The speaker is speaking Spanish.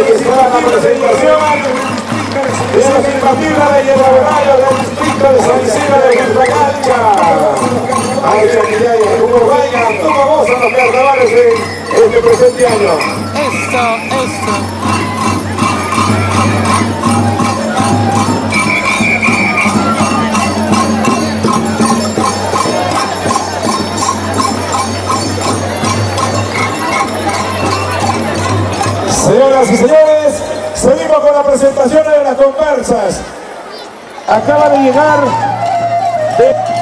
registrada la presentación de la simpatía de Llevaborrayo del distrito de San Isidro de Villarreal. Hay Chaquillay, como Raya, como vos a los carnavales de este presente año. Señoras y señores, seguimos con la presentación de las comparsas. Acaba de llegar...